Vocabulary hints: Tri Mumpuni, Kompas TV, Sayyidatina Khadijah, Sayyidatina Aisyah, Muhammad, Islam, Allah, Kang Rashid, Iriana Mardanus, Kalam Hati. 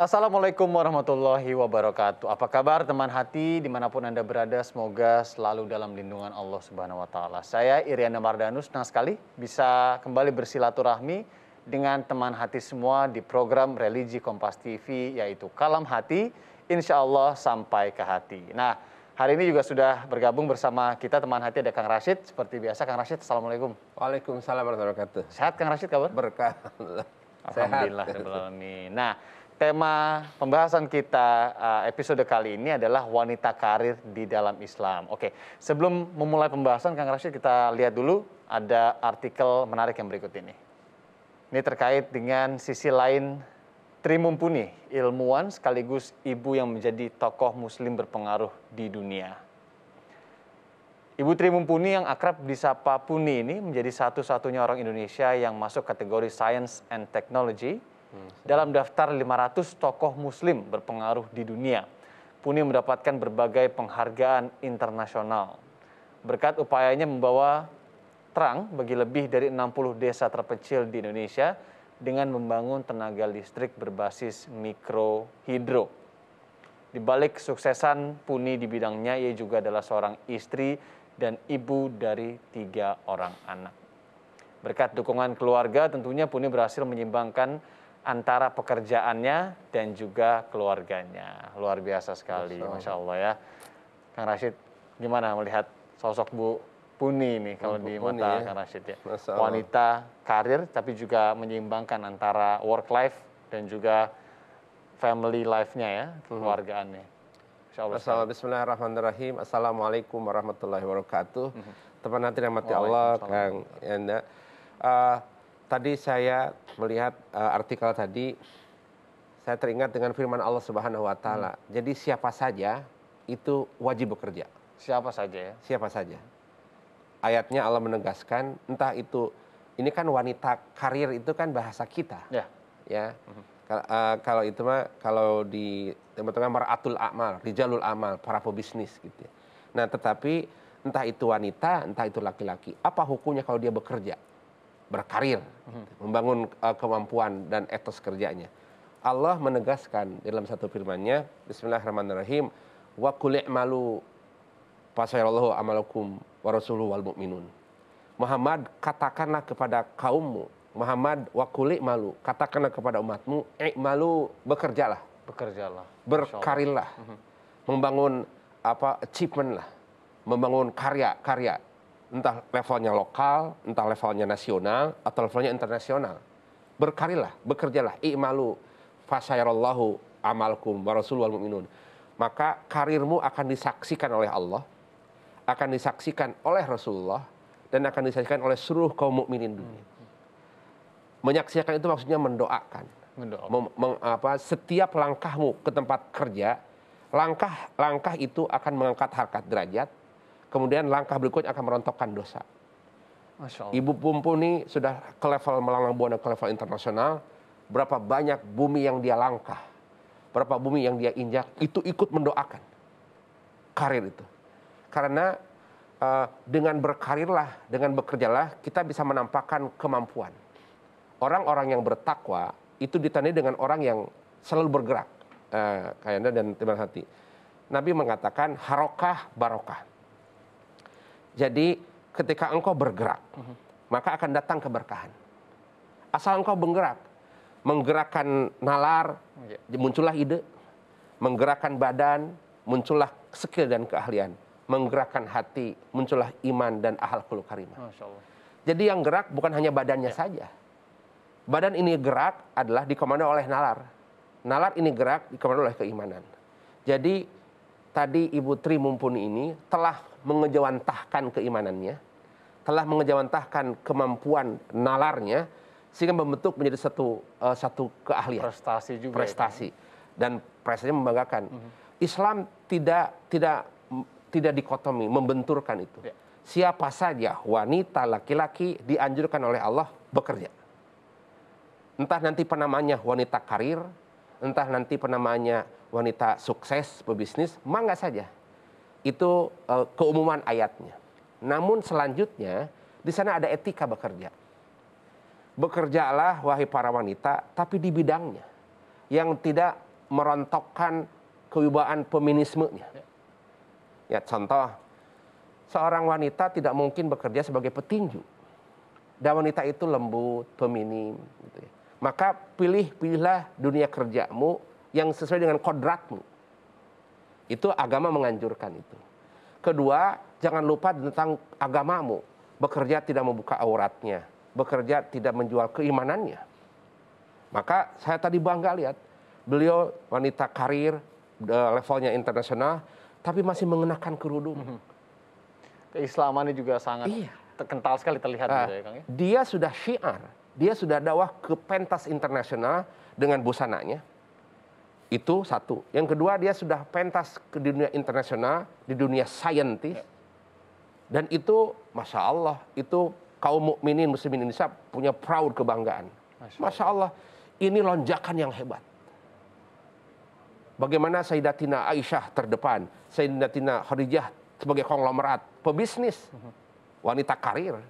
Assalamualaikum warahmatullahi wabarakatuh. Apa kabar teman hati dimanapun Anda berada, semoga selalu dalam lindungan Allah Subhanahu wa Ta'ala. Saya Iriana Mardanus, senang sekali bisa kembali bersilaturahmi dengan teman hati semua di program religi Kompas TV, yaitu Kalam Hati, insya Allah sampai ke hati. Nah, hari ini juga sudah bergabung bersama kita teman hati ada Kang Rashid. Seperti biasa, Kang Rashid, Assalamualaikum. Waalaikumsalam warahmatullahi wabarakatuh. Sehat Kang Rashid, kabar? Berkah. Alhamdulillah. Nah, tema pembahasan kita episode kali ini adalah wanita karir di dalam Islam. Oke, sebelum memulai pembahasan Kang Rashid, kita lihat dulu ada artikel menarik yang berikut ini. Ini terkait dengan sisi lain Tri Mumpuni, ilmuwan sekaligus ibu yang menjadi tokoh muslim berpengaruh di dunia. Ibu Tri Mumpuni yang akrab disapa Puni ini menjadi satu-satunya orang Indonesia yang masuk kategori Science and Technology dalam daftar 500 tokoh muslim berpengaruh di dunia. Puni mendapatkan berbagai penghargaan internasional berkat upayanya membawa terang bagi lebih dari 60 desa terpencil di Indonesia dengan membangun tenaga listrik berbasis mikrohidro. Di balik kesuksesan Puni di bidangnya, ia juga adalah seorang istri dan ibu dari 3 orang anak. Berkat dukungan keluarga, tentunya Puni berhasil menyeimbangkan antara pekerjaannya dan juga keluarganya. Luar biasa sekali, Masya Allah ya. Kang Rashid, gimana melihat sosok Bu Puni ini kalau di mata Kang Rashid ya? Wanita karir tapi juga menyeimbangkan antara work life dan juga family life-nya ya, keluargaannya. Bismillahirrahmanirrahim. Assalamualaikum warahmatullahi wabarakatuh. Teman hati yang mati Allah, Kang Yanda. Tadi saya melihat artikel tadi, saya teringat dengan firman Allah Subhanahu wa Ta'ala. Jadi siapa saja itu wajib bekerja. Siapa saja ya? Siapa saja. Ayatnya Allah menegaskan, entah itu, ini kan wanita karir itu kan bahasa kita. Ya. Ya. Kalau itu mah, kalau di teman-teman maratul amal, rijalul amal, para pebisnis gitu ya. Nah, tetapi entah itu wanita, entah itu laki-laki, apa hukumnya kalau dia bekerja, berkarir, membangun kemampuan dan etos kerjanya? Allah menegaskan dalam satu firman-Nya, Bismillahirrahmanirrahim, wa qul i'malu fasayarallahu amalakum wa rasuluhu wal mu'minun. Muhammad, katakanlah kepada kaummu, Muhammad, wa qul i'malu, katakanlah kepada umatmu, i'malu, bekerjalah, bekerjalah, berkarirlah, membangun apa achievement lah, membangun karya-karya, entah levelnya lokal, entah levelnya nasional atau levelnya internasional. Berkarirlah, bekerjalah, i'malu fasayarallahu amalkum wa rasuluhu wal mu'minun. Maka karirmu akan disaksikan oleh Allah, akan disaksikan oleh Rasulullah, dan akan disaksikan oleh seluruh kaum mukminin dunia. Menyaksikan itu maksudnya mendoakan. Setiap langkahmu ke tempat kerja, langkah itu akan mengangkat harkat derajat, kemudian langkah berikutnya akan merontokkan dosa. Ibu Mumpuni sudah ke level melalang buana, ke level internasional. Berapa banyak bumi yang dia langkah, berapa bumi yang dia injak, itu ikut mendoakan karir itu. Karena dengan berkarirlah, dengan bekerjalah, kita bisa menampakkan kemampuan. Orang-orang yang bertakwa itu ditandai dengan orang yang selalu bergerak, kayaknya, dan teman hati. Nabi mengatakan harokah barokah. Jadi ketika engkau bergerak, maka akan datang keberkahan. Asal engkau bergerak, menggerakkan nalar, muncullah ide, menggerakkan badan, muncullah skill dan keahlian, menggerakkan hati, muncullah iman dan akhlakul karimah. Jadi yang gerak bukan hanya badannya saja. Badan ini gerak adalah dikomando oleh nalar. Nalar ini gerak dikomando oleh keimanan. Jadi tadi Ibu Tri Mumpuni ini telah mengejawantahkan keimanannya, telah mengejawantahkan kemampuan nalarnya, sehingga membentuk menjadi satu keahlian. Prestasi juga. Prestasi. Dan prestasinya membanggakan. Islam tidak dikotomi, membenturkan itu. Ya. Siapa saja, wanita, laki-laki, dianjurkan oleh Allah bekerja. Entah nanti penamanya wanita karir, entah nanti penamanya wanita sukses, pebisnis, mangga saja. Itu keumuman ayatnya. Namun selanjutnya, di sana ada etika bekerja. Bekerjalah, wahai para wanita, tapi di bidangnya yang tidak merontokkan kewibawaan feminismenya. Ya, contoh, seorang wanita tidak mungkin bekerja sebagai petinju. Dan wanita itu lembut, feminim. Gitu ya. Maka pilihlah dunia kerjamu yang sesuai dengan kodratmu. Itu agama menganjurkan itu. Kedua, jangan lupa tentang agamamu. Bekerja tidak membuka auratnya. Bekerja tidak menjual keimanannya. Maka saya tadi bangga lihat. Beliau wanita karir, levelnya internasional, tapi masih mengenakan kerudung. Keislamannya juga sangat kental sekali terlihat. Ya, Kang, ya? Dia sudah syiar. Dia sudah dakwah ke pentas internasional dengan busananya. Itu satu. Yang kedua, dia sudah pentas ke dunia internasional, di dunia saintis. Ya. Dan itu, Masya Allah, itu kaum mukminin muslimin Indonesia punya proud kebanggaan. Masya Allah, ini lonjakan yang hebat. Bagaimana Sayyidatina Aisyah terdepan, Sayyidatina Khadijah sebagai konglomerat, pebisnis, wanita karir.